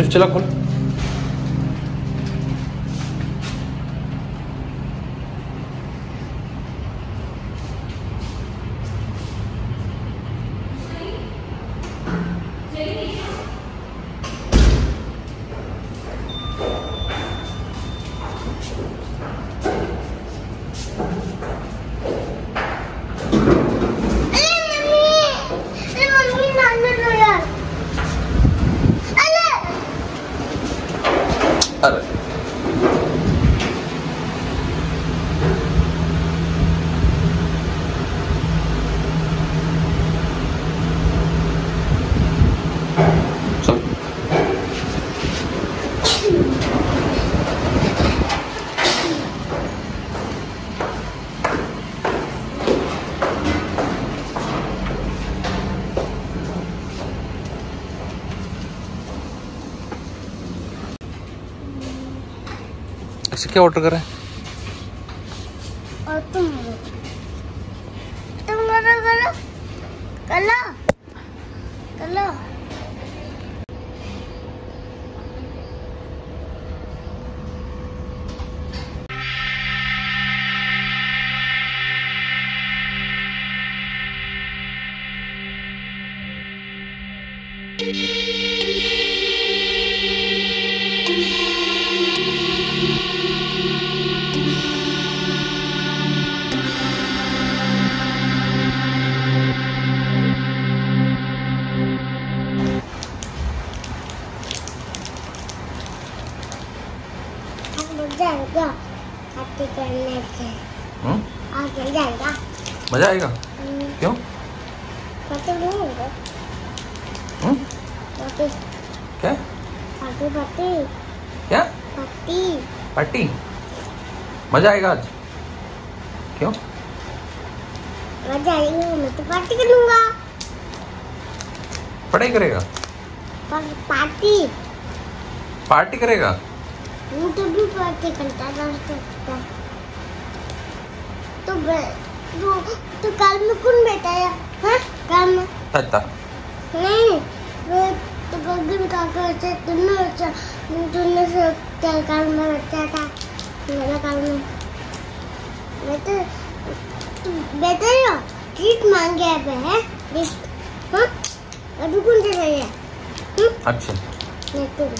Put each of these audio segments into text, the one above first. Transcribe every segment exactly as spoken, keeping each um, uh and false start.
Lift चला खोल। अच्छा क्या ऑर्डर कर रहे हैं? तुम तुम ऑर्डर करो कलो कलो। मजा आएगा क्यों? पार्टी पार्टी क्या? पार्टी पार्टी क्या? पार्टी पार्टी मजा आएगा आज क्यों? मजा आएगा मैं तो पार्टी करूँगा। पढ़ाई करेगा? पार्टी पार्टी करेगा? मैं तो भी पार्टी करता था। तो तो, तो काल में कौन बैठा है? हाँ काल में ताता नहीं वो तो गंगे में काका से तुमने अच्छा तुमने से क्या काल में बैठा था? मेरा काल में मैं तो तुम बैठे हो ट्रीट मांगे अब है लिस्ट। हाँ अभी कौन दे रहा है? हम्म अच्छा मैं तो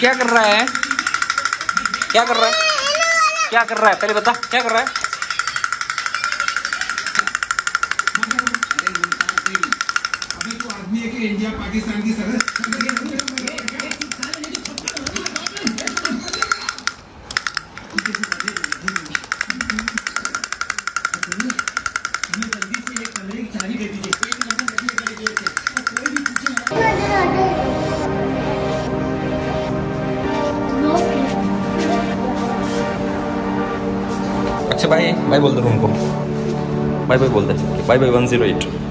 क्या कर रहा है? क्या कर रहा है? क्या कर रहा है? पहले बता क्या कर रहा है? अबे तो आदमी है कि इंडिया पाकिस्तान की सरहद बाय बोल दो उनको, बाय बाय बोल दे, bye bye one zero eight.